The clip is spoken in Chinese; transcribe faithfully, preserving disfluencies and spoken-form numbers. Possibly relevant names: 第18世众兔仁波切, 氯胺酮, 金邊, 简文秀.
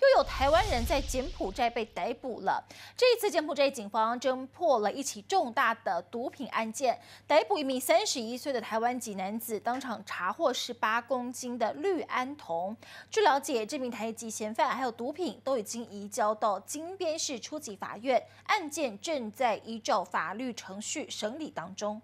又有台湾人在柬埔寨被逮捕了。这一次，柬埔寨警方侦破了一起重大的毒品案件，逮捕一名三十一岁的台湾籍男子，当场查获十八公斤的氯胺酮。据了解，这名台籍嫌犯还有毒品都已经移交到金边市初级法院，案件正在依照法律程序审理当中。